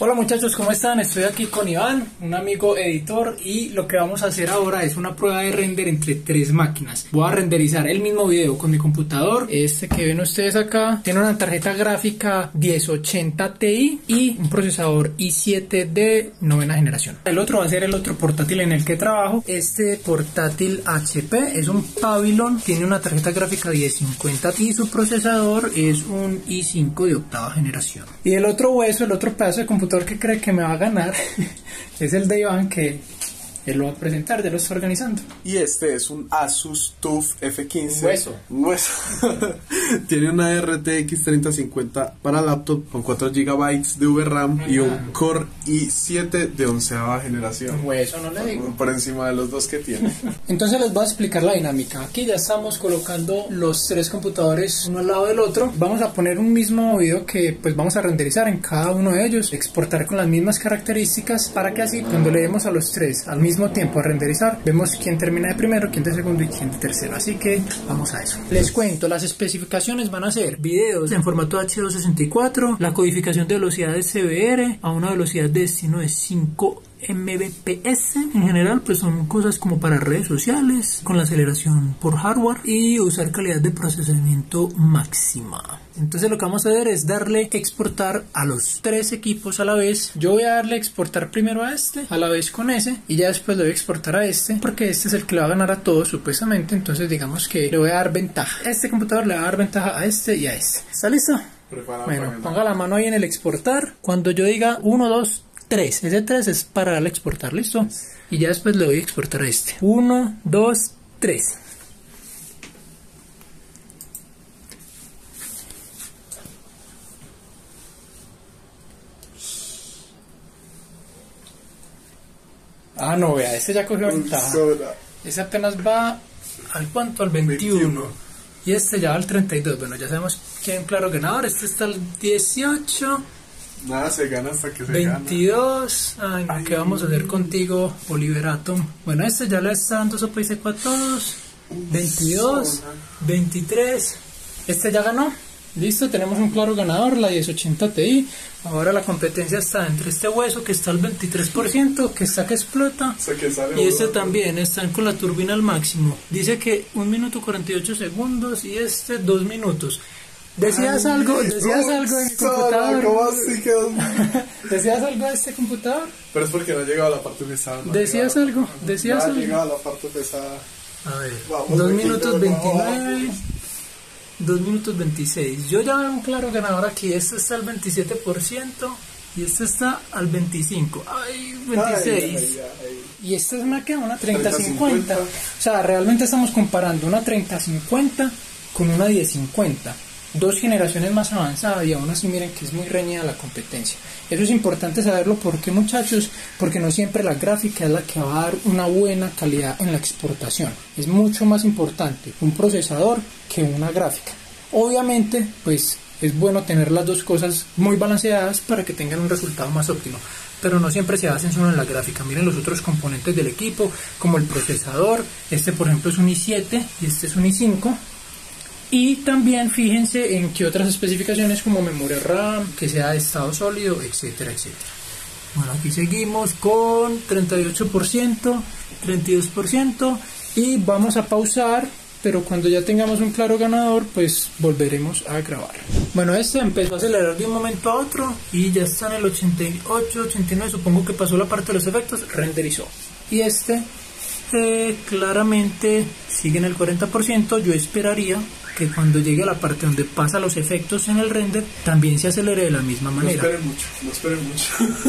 Hola muchachos, ¿cómo están? Estoy aquí con Iván, un amigo editor, y lo que vamos a hacer ahora es una prueba de render entre tres máquinas. Voy a renderizar el mismo video con mi computador. Este que ven ustedes acá tiene una tarjeta gráfica 1080 Ti y un procesador i7 de novena generación. El otro va a ser el otro portátil en el que trabajo. Este portátil HP es un Pavilion, tiene una tarjeta gráfica 1050 y su procesador es un i5 de octava generación. Y el otro hueso, el otro pedazo de computador que cree que me va a ganar es el de Iván, que él lo va a presentar, ya lo está organizando. Y este es un Asus TUF F15. Un hueso. Tiene una RTX 3050 para laptop con 4 GB de VRAM y un Core i7 de onceava generación. Un hueso, no le digo. Por encima de los dos que tiene. Entonces les voy a explicar la dinámica. Aquí ya estamos colocando los tres computadores uno al lado del otro. Vamos a poner un mismo video que pues vamos a renderizar en cada uno de ellos, exportar con las mismas características para que así cuando le demos a los tres al mismo tiempo a renderizar, vemos quién termina de primero, quién de segundo y quién de tercero. Así que vamos a eso. Les cuento, las especificaciones van a ser videos en formato H.264, la codificación de velocidades CBR a una velocidad de destino de 5 Mbps. En general pues son cosas como para redes sociales, con la aceleración por hardware y usar calidad de procesamiento máxima. Entonces lo que vamos a hacer es darle exportar a los tres equipos a la vez. Yo voy a darle exportar primero a este, a la vez con ese, y ya después le voy a exportar a este, porque este es el que le va a ganar a todos supuestamente. Entonces digamos que le voy a dar ventaja, este computador le va a dar ventaja a este y a este. ¿Está listo? Preparado. Bueno, ponga la mano ahí en el exportar. Cuando yo diga 1, 2, 3, ese 3 es para darle a exportar, listo. Y ya después le voy a exportar a este. 1, 2, 3. Ah, no, vea, este ya cogió ventaja. Ese apenas va al cuánto, al 21. Y este ya va al 32. Bueno, ya sabemos quién, claro, ganador. Este está al 18. Nada se gana hasta que se 22. Gana. Ay, ay, ¿qué vamos a hacer contigo, Oliver Atom? Bueno, este ya le está dando sopa y seco a todos. 22, zona. 23. Este ya ganó. Listo, tenemos un claro ganador, la 1080 Ti. Ahora la competencia está entre este hueso que está al 23%, que está que explota. O sea, que sale y este también, están con la turbina al máximo. Dice que 1 minuto 48 segundos y este 2 minutos. ¿Decías algo de mi computador? ¿Cómo así que... ¿Decías algo de este computador? Pero es porque no ha llegado a la parte pesada. No ¿Decías algo? No ha llegado a la parte pesada. A ver, vamos, 2 minutos 29... 2 minutos 26. Yo ya veo un claro ganador aquí. Este está al 27% y este está al 25. Ay, 26. Ay. Y esta es una 3050. O sea, realmente estamos comparando una 3050 con una 1050. Dos generaciones más avanzadas, y aún así miren que es muy reñida la competencia. Eso es importante saberlo, porque muchachos, porque no siempre la gráfica es la que va a dar una buena calidad en la exportación. Es mucho más importante un procesador que una gráfica. Obviamente pues es bueno tener las dos cosas muy balanceadas para que tengan un resultado más óptimo, pero no siempre se hacen solo en la gráfica. Miren los otros componentes del equipo, como el procesador. Este por ejemplo es un i7 y este es un i5. Y también fíjense en que otras especificaciones, como memoria RAM, que sea de estado sólido, etcétera, etcétera. Bueno, aquí seguimos con 38%, 32%, y vamos a pausar, pero cuando ya tengamos un claro ganador, pues volveremos a grabar. Bueno, este empezó a acelerar de un momento a otro y ya está en el 88, 89, supongo que pasó la parte de los efectos, renderizó. Y este claramente sigue en el 40%, yo esperaría que cuando llegue a la parte donde pasa los efectos en el render, también se acelere de la misma manera. No esperen mucho.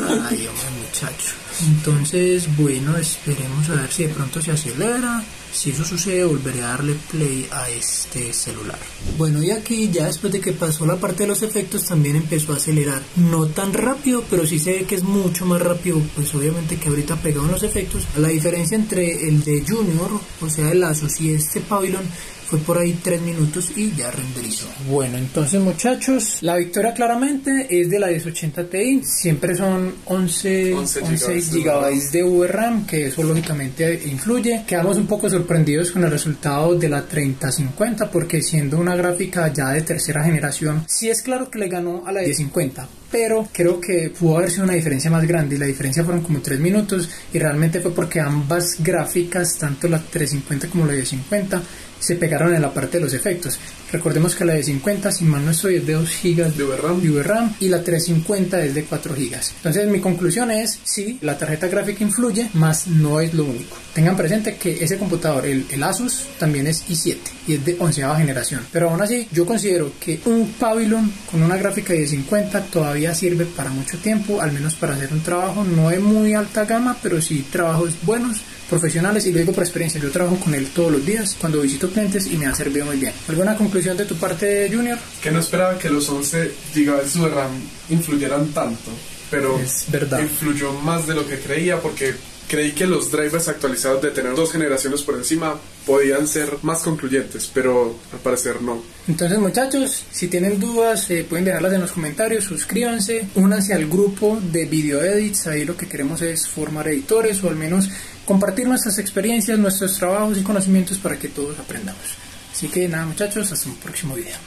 Ay, hombre, muchacho. Entonces, bueno, esperemos a ver si de pronto se acelera. Si eso sucede, volveré a darle play a este celular. Bueno, y aquí ya después de que pasó la parte de los efectos, también empezó a acelerar. No tan rápido, pero sí se ve que es mucho más rápido, pues obviamente que ahorita pegado en los efectos. La diferencia entre el de Junior, o sea el Asus, y este Pavilion, Fue por ahí 3 minutos y ya renderizó. Bueno, entonces muchachos, la victoria claramente es de la 1080 Ti. Siempre son 11 GB de VRAM, que eso lógicamente influye. Quedamos un poco sorprendidos con el resultado de la 3050, porque siendo una gráfica ya de tercera generación, sí es claro que le ganó a la 1050. Pero creo que pudo haber sido una diferencia más grande, y la diferencia fueron como 3 minutos y realmente fue porque ambas gráficas, tanto la 350 como la 1050, se pegaron en la parte de los efectos. Recordemos que la de 50, si mal no estoy, es de 2 GB de VRAM, y la 350 es de 4 GB. Entonces mi conclusión es, sí, la tarjeta gráfica influye, mas no es lo único. Tengan presente que ese computador, el Asus, también es i7 y es de 11ª generación. Pero aún así yo considero que un Pavilion con una gráfica de 50 todavía sirve para mucho tiempo, al menos para hacer un trabajo no de muy alta gama, pero sí trabajos buenos, profesionales, y lo digo por experiencia. Yo trabajo con él todos los días cuando visito clientes y me han servido muy bien. ¿Alguna conclusión de tu parte, Junior? Que no esperaba que los 11 GB de RAM influyeran tanto, pero es verdad, influyó más de lo que creía, porque creí que los drivers actualizados de tener 2 generaciones por encima podían ser más concluyentes, pero al parecer no. Entonces muchachos, si tienen dudas pueden dejarlas en los comentarios, suscríbanse, únanse al grupo de Video Edits. Ahí lo que queremos es formar editores, o al menos compartir nuestras experiencias, nuestros trabajos y conocimientos para que todos aprendamos. Así que nada muchachos, hasta un próximo video.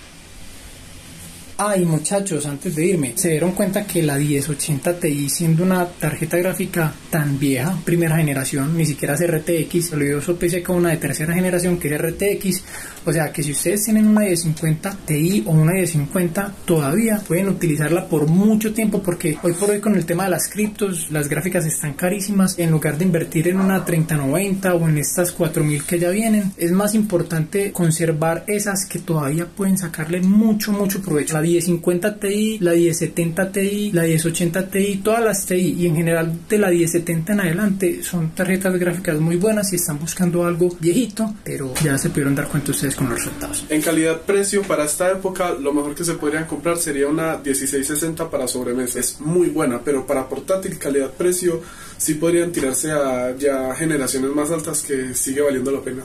Y muchachos, antes de irme, se dieron cuenta que la 1080 Ti, siendo una tarjeta gráfica tan vieja, primera generación, ni siquiera es RTX, olvidó PC con una de tercera generación que es RTX, o sea que si ustedes tienen una 1050 Ti o una 1050 todavía pueden utilizarla por mucho tiempo, porque hoy por hoy con el tema de las criptos, las gráficas están carísimas. En lugar de invertir en una 3090 o en estas 4000 que ya vienen, es más importante conservar esas que todavía pueden sacarle mucho provecho. La 1050 Ti, la 1070 Ti, la 1080 Ti, todas las Ti y en general de la 1070 en adelante son tarjetas gráficas muy buenas si están buscando algo viejito, pero ya se pudieron dar cuenta ustedes con los resultados. En calidad-precio para esta época, lo mejor que se podrían comprar sería una 1660 para sobremesa, es muy buena, pero para portátil calidad-precio sí podrían tirarse a ya generaciones más altas, que sigue valiendo la pena.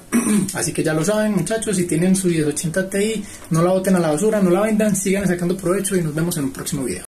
Así que ya lo saben muchachos, si tienen su 1080 Ti, no la boten a la basura, no la vendan, sigan sacando provecho y nos vemos en un próximo video.